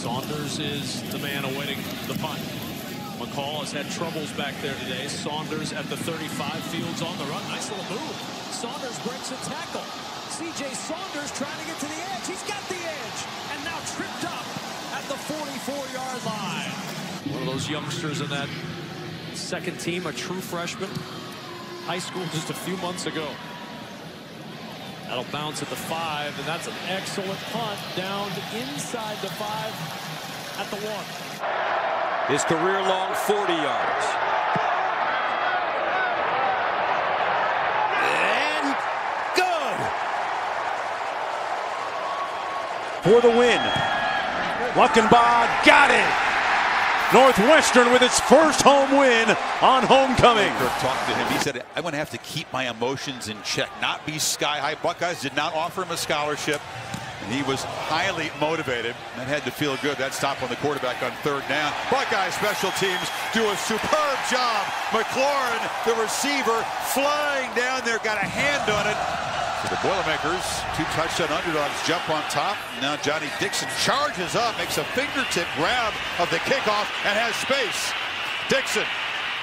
Saunders is the man awaiting the punt. McCall has had troubles back there today. Saunders at the 35, Fields on the run. Nice little move. Saunders breaks a tackle. C.J. Saunders trying to get to the edge. He's got the edge and now tripped up at the 44-yard line. One of those youngsters in that second team, a true freshman. High school just a few months ago. That'll bounce at the 5, and that's an excellent punt down inside the 5 at the 1. His career-long 40 yards. And good! For the win. Luckenbaugh got it! Northwestern with its first home win on homecoming. Talked to him. He said, I'm going to have to keep my emotions in check, not be sky-high. Buckeyes did not offer him a scholarship, and he was highly motivated and had to feel good. That stop on the quarterback on third down. Buckeye special teams do a superb job. McLaurin, the receiver, flying down there, got a hand on it. So the Boilermakers, two touchdown underdogs, jump on top. Now Johnny Dixon charges up, makes a fingertip grab of the kickoff, and has space. Dixon,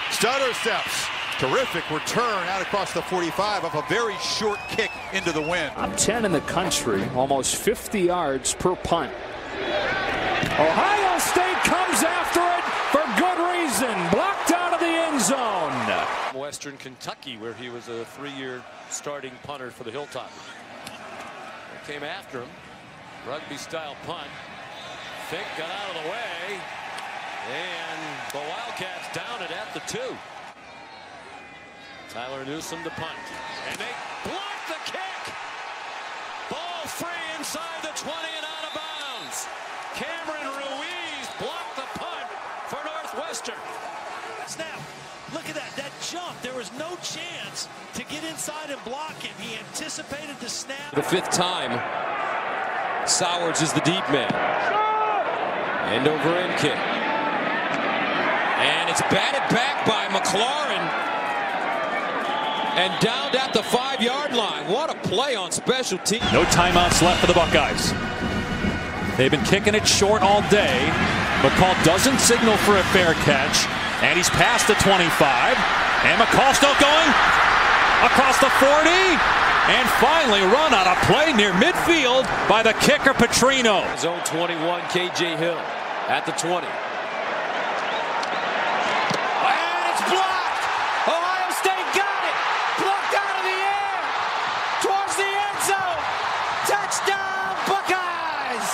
stutter steps. Terrific return out across the 45 of a very short kick into the wind. Top 10 in the country, almost 50 yards per punt. Ohio State comes after it for good reason. Blocked out of the end zone. Western Kentucky, where he was a three-year starting punter for the Hilltop. They came after him. Rugby-style punt. Fink got out of the way. And the Wildcats down it at the 2. Tyler Newsom to punt. And they block the kick. Ball free inside the 20 and out of bounds. Cameron Ruiz blocked the punt for Northwestern. Snap. Look at that. That jump. There was no chance to get inside and block him. He anticipated the snap. The 5th time, Sowers is the deep man. End over end kick. And it's batted back by McLaurin. And downed at the 5-yard line. What a play on special teams. No timeouts left for the Buckeyes. They've been kicking it short all day. McCall doesn't signal for a fair catch, and he's past the 25. And McCall still going across the 40, and finally run on a play near midfield by the kicker Petrino. Zone 21, K.J. Hill at the 20. And it's blocked. Ohio State got it. Blocked out of the air towards the end zone. Touchdown Buckeyes.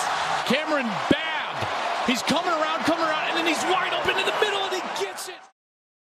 Cameron Babb. He's coming around, and then he's wide open.